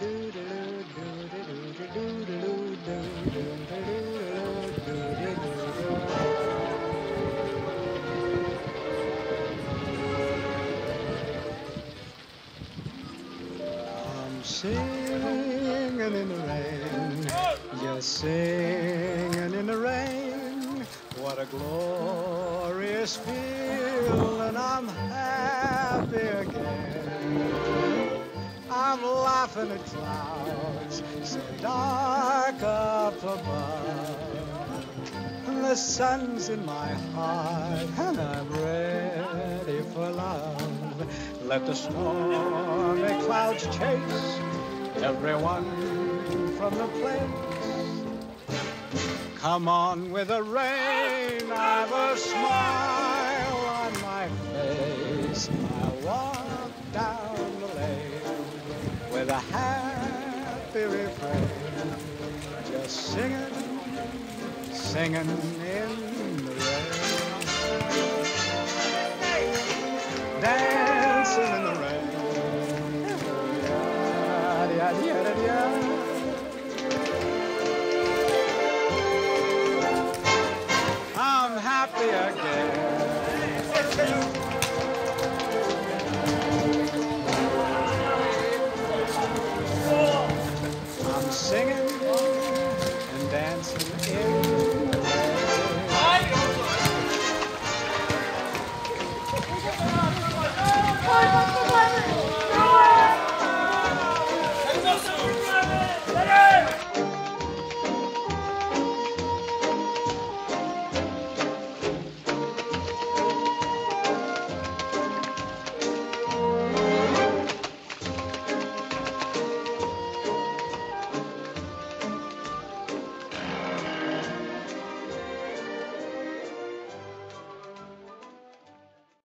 I'm singing in the rain, just singing in the rain. What a glorious feel, and I'm happy again. I'm laughing at clouds so dark up above. The sun's in my heart, and I'm ready for love. Let the stormy clouds chase everyone from the place. Come on with the rain, I've a smile on my face. I walk down the lane with a happy refrain, just singing, singing in the rain, dancing in the rain. I'm singing and dancing in the rain.